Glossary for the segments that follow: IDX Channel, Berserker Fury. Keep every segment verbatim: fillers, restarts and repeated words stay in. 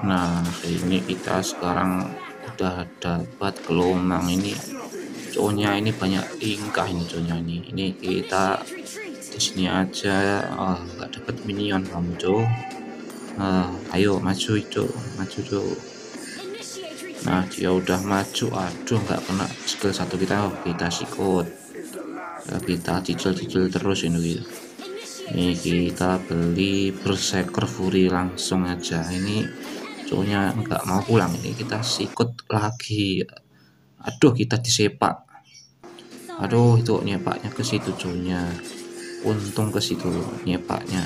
Nah ini kita sekarang udah dapat gelombang ini, conya ini banyak tingkah ini conya ini ini kita di sini aja. Oh, nggak dapat minion kamu cow. Nah, ayo maju cow, maju cow. Nah dia udah maju, aduh nggak kena skill satu kita. Oh, kita sikut, kita cicil-cicil terus ini gitu. Ini kita beli Berserker Fury langsung aja. Ini cowoknya nggak mau pulang, ini kita sikut lagi. Aduh kita disepak, aduh itu nyepaknya ke situ cowoknya, untung ke situ nyepaknya.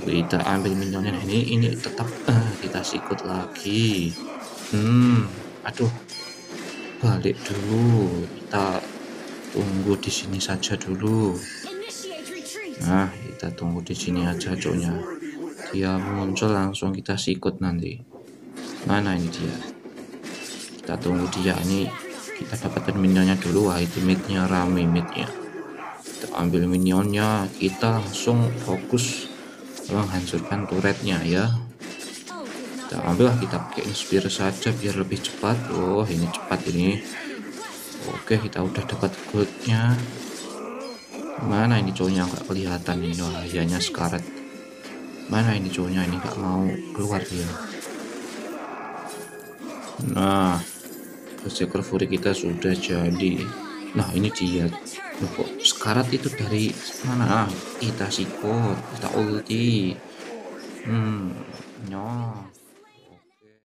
Kita ambil minionnya ini, ini tetap eh, kita sikut lagi. Hmm aduh balik dulu, kita tunggu di sini saja dulu. Nah kita tunggu di sini aja cowoknya, dia muncul langsung kita sikut nanti. Mana ini dia, kita tunggu dia. Ini kita dapatkan minionnya dulu. Wah itu midnya rame, midnya kita ambil minionnya, kita langsung fokus menghancurkan turretnya ya. Kita ambil, kita pakai inspire saja biar lebih cepat. Oh ini cepat ini. Oke kita udah dapat goldnya. Mana ini cowoknya nggak kelihatan ini, bahayanya sekarat. Mana ini cowoknya, ini nggak mau keluar dia. Nah Berserker Fury kita sudah jadi. Nah ini dia. Loh, kok sekarat itu dari mana? Nah, kita sikut, kita ulti. Hmm nyok.